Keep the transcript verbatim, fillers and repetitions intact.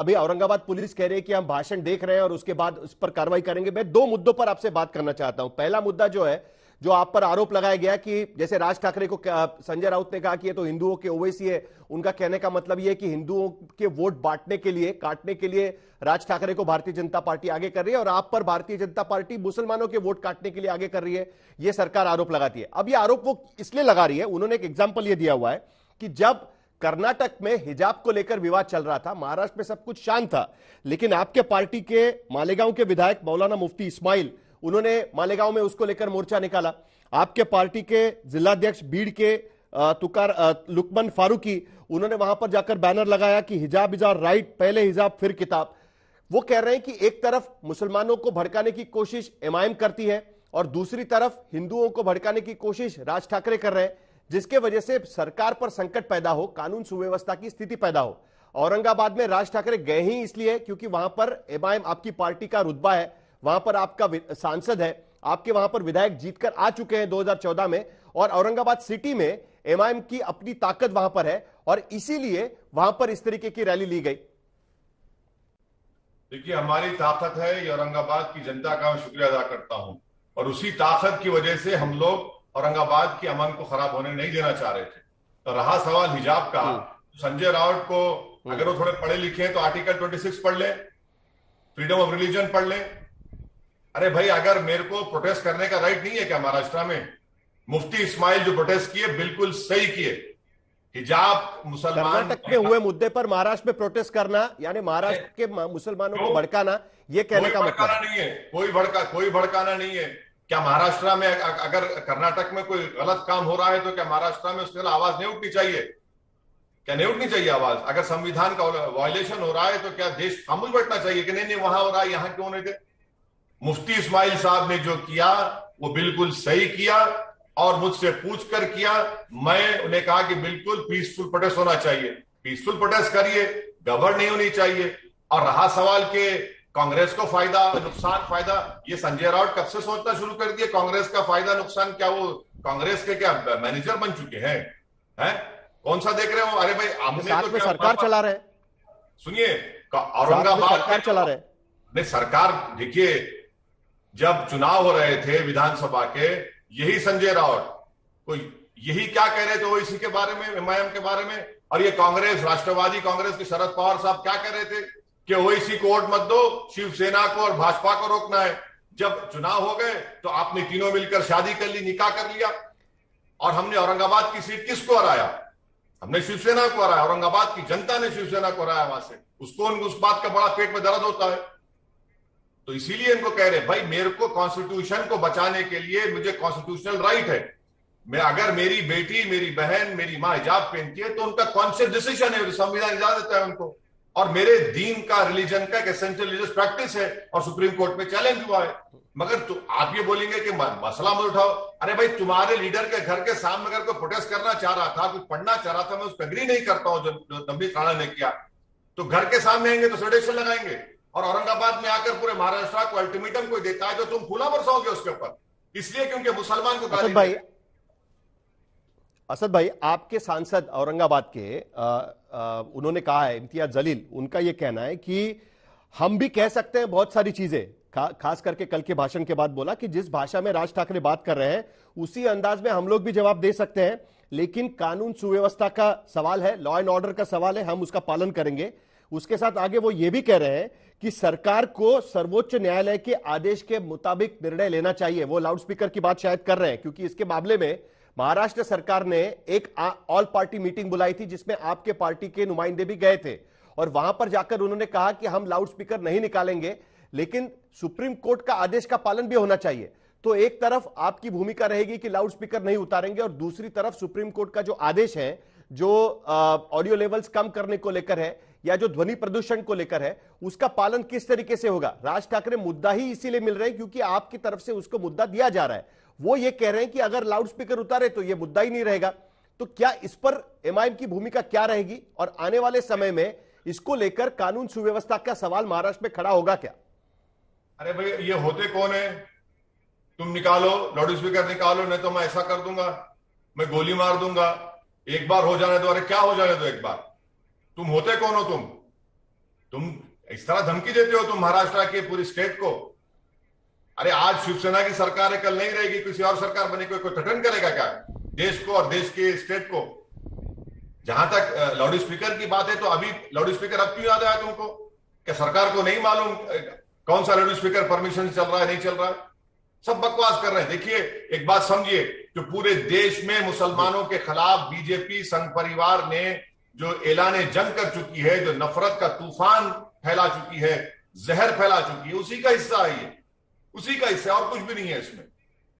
अभी औरंगाबाद पुलिस कह रही है कि हम भाषण देख रहे हैं और उसके बाद उस पर कार्रवाई करेंगे। मैं दो मुद्दों पर आपसे बात करना चाहता हूं। पहला मुद्दा जो है, जो आप पर आरोप लगाया गया कि जैसे राज ठाकरे को संजय राउत ने कहा कि ये तो हिंदुओं के ओवैसी है, उनका कहने का मतलब यह है कि हिंदुओं के वोट बांटने के लिए, काटने के लिए राज ठाकरे को भारतीय जनता पार्टी आगे कर रही है और आप पर भारतीय जनता पार्टी मुसलमानों के वोट काटने के लिए आगे कर रही है, यह सरकार आरोप लगाती है। अब यह आरोप वो इसलिए लगा रही है, उन्होंने एक एग्जाम्पल यह दिया हुआ है कि जब कर्नाटक में हिजाब को लेकर विवाद चल रहा था, महाराष्ट्र में सब कुछ शांत था, लेकिन आपके पार्टी के मालेगांव के विधायक मौलाना मुफ्ती इस्माइल, उन्होंने मालेगांव में उसको लेकर मोर्चा निकाला। आपके पार्टी के जिलाध्यक्ष बीड़ के तुकार लुकमन फारूकी, उन्होंने वहां पर जाकर बैनर लगाया कि हिजाब इज आवर राइट, पहले हिजाब फिर किताब। वो कह रहे हैं कि एक तरफ मुसलमानों को भड़काने की कोशिश एमाइम करती है और दूसरी तरफ हिंदुओं को भड़काने की कोशिश राज ठाकरे कर रहे हैं, जिसके वजह से सरकार पर संकट पैदा हो, कानून सुव्यवस्था की स्थिति पैदा हो। औरंगाबाद में राज ठाकरे गए ही इसलिए क्योंकि वहां पर एमआईएम आपकी पार्टी का रुतबा है, वहां पर आपका सांसद है, आपके वहां पर विधायक जीतकर आ चुके हैं दो हज़ार चौदह में, और औरंगाबाद सिटी में एमआईएम की अपनी ताकत वहां पर है और इसीलिए वहां पर इस तरीके की रैली ली गई। देखिए, हमारी ताकत है, ये औरंगाबाद की जनता का मैं शुक्रिया अदा करता हूं, और उसी ताकत की वजह से हम लोग औरंगाबाद की अमन को खराब होने नहीं देना चाह रहे थे। तो रहा सवाल हिजाब का, संजय राउत को अगर वो थोड़े पढ़े लिखे हैं तो आर्टिकल छब्बीस पढ़ ले, फ्रीडम ऑफ रिलीजन पढ़ ले। अरे भाई, अगर मेरे को प्रोटेस्ट करने का राइट नहीं है क्या महाराष्ट्र में? मुफ्ती इस्माइल जो प्रोटेस्ट किए बिल्कुल सही किए। हिजाब मुसलमान तक के हुए मुद्दे पर महाराष्ट्र में प्रोटेस्ट करना यानी महाराष्ट्र के मुसलमानों को भड़काना, ये कहने का मतलब नहीं है। कोई भड़का कोई भड़काना नहीं है। क्या महाराष्ट्र में अगर कर्नाटक में कोई गलत काम हो रहा है तो क्या महाराष्ट्र में उसके लिए आवाज नहीं उठनी चाहिए? क्या नहीं उठनी चाहिए आवाज? अगर संविधान का वायलेशन हो रहा है तो क्या देश खामोश बैठना चाहिए कि नहीं नहीं वहां हो रहा है, यहाँ क्यों नहीं थे? मुफ्ती इस्माइल साहब ने जो किया वो बिल्कुल सही किया और मुझसे पूछ कर किया। मैं उन्हें कहा कि बिल्कुल पीसफुल प्रोटेस्ट होना चाहिए, पीसफुल प्रोटेस्ट करिए, गड़बड़ नहीं होनी चाहिए। और रहा सवाल के कांग्रेस को फायदा नुकसान, फायदा ये संजय राउत कब से सोचना शुरू कर दिए कांग्रेस का फायदा नुकसान? क्या वो कांग्रेस के क्या मैनेजर बन चुके हैं? हैं कौन सा देख रहे हो? अरे भाई, आपने तो क्या सरकार चला रहे, सुनिए, औरंगाबाद सरकार चला रहे नहीं सरकार। देखिए, जब चुनाव हो रहे थे विधानसभा के, यही संजय राउत को यही क्या कह रहे थे वो इसी के बारे में, एमआईएम के बारे में, और ये कांग्रेस, राष्ट्रवादी कांग्रेस के शरद पवार साहब क्या कह रहे थे कि ओवैसी को वोट मत दो, शिवसेना को और भाजपा को रोकना है। जब चुनाव हो गए तो आपने तीनों मिलकर शादी कर ली, निकाह कर लिया, और हमने औरंगाबाद की सीट किसको हराया? हमने शिवसेना को हराया। औरंगाबाद की जनता ने शिवसेना को हराया वहां से। उसको उस बात का बड़ा पेट में दर्द होता है, तो इसीलिए इनको कह रहे भाई मेरे को कॉन्स्टिट्यूशन को बचाने के लिए मुझे कॉन्स्टिट्यूशनल राइट है। मैं अगर मेरी बेटी, मेरी बहन, मेरी माँ हिजाब पहनती है तो उनका कॉन्शियस डिसीजन है, संविधान इजाजत देता है उनको, और मेरे दीन का, रिलीजन का एक एसेंशियल रिलीजियस प्रैक्टिस है और सुप्रीम कोर्ट में चैलेंज हुआ है। मगर तो आप ये बोलेंगे कि मसला मत उठाओ। अरे भाई, तुम्हारे लीडर के घर के सामने अगर कोई प्रोटेस्ट करना चाह रहा था, कुछ पढ़ना चाह रहा था, मैं उस पर एग्री नहीं करता हूं जो, जो नवनीत राणा ने किया, तो घर के सामने आएंगे तो सडेशन लगाएंगे और औरंगाबाद में आकर पूरे महाराष्ट्र को अल्टीमेटम कोई देता है जो तुम फूला बरसाओगे उसके ऊपर, इसलिए क्योंकि मुसलमान को गाली भाई। असद भाई, आपके सांसद औरंगाबाद के आ, आ, उन्होंने कहा है, इम्तियाज जलील, उनका यह कहना है कि हम भी कह सकते हैं बहुत सारी चीजें, खा, खास करके कल के भाषण के बाद बोला कि जिस भाषा में राज ठाकरे बात कर रहे हैं उसी अंदाज में हम लोग भी जवाब दे सकते हैं, लेकिन कानून सुव्यवस्था का सवाल है, लॉ एंड ऑर्डर का सवाल है, हम उसका पालन करेंगे। उसके साथ आगे वो ये भी कह रहे हैं कि सरकार को सर्वोच्च न्यायालय के आदेश के मुताबिक निर्णय लेना चाहिए। वो लाउडस्पीकर की बात शायद कर रहे हैं क्योंकि इसके मामले में महाराष्ट्र सरकार ने एक ऑल पार्टी मीटिंग बुलाई थी जिसमें आपके पार्टी के नुमाइंदे भी गए थे और वहां पर जाकर उन्होंने कहा कि हम लाउडस्पीकर नहीं निकालेंगे, लेकिन सुप्रीम कोर्ट का आदेश का पालन भी होना चाहिए। तो एक तरफ आपकी भूमिका रहेगी कि लाउडस्पीकर नहीं उतारेंगे और दूसरी तरफ सुप्रीम कोर्ट का जो आदेश है, जो ऑडियो लेवल्स कम करने को लेकर है या जो ध्वनि प्रदूषण को लेकर है, उसका पालन किस तरीके से होगा? राज ठाकरे मुद्दा ही इसीलिए मिल रहे हैं क्योंकि आपकी तरफ से उसको मुद्दा दिया जा रहा है। वो ये कह रहे हैं कि अगर लाउडस्पीकर उतारे तो ये मुद्दा ही नहीं रहेगा। तो क्या इस पर एमआईएम की भूमिका क्या रहेगी और आने वाले समय में इसको लेकर कानून सुव्यवस्था का सवाल महाराष्ट्र में खड़ा होगा क्या? अरे भाई, ये होते कौन है? तुम निकालो लाउडस्पीकर, निकालो, नहीं तो मैं ऐसा कर दूंगा, मैं गोली मार दूंगा, एक बार हो जाने दो। अरे क्या हो जाने दो एक बार? तुम होते कौन हो? तुम तुम इस तरह धमकी देते हो तुम महाराष्ट्र के पूरी स्टेट को। अरे आज शिवसेना की सरकार है, कल नहीं रहेगी, किसी और सरकार बनेगी, कोई थटन करेगा क्या देश को और देश के स्टेट को? जहां तक लाउड स्पीकर की बात है तो अभी लाउड स्पीकर अब क्यों याद आया तुमको? क्या सरकार को नहीं मालूम कौन सा लाउड स्पीकर परमिशन चल रहा है नहीं चल रहा है? सब बकवास कर रहे हैं। देखिए एक बात समझिए, जो पूरे देश में मुसलमानों के खिलाफ बीजेपी संघ परिवार ने जो ऐलान जंग कर चुकी है, जो नफरत का तूफान फैला चुकी है, जहर फैला चुकी है, उसी का हिस्सा है ये, उसी का हिस्सा, और कुछ भी नहीं है इसमें।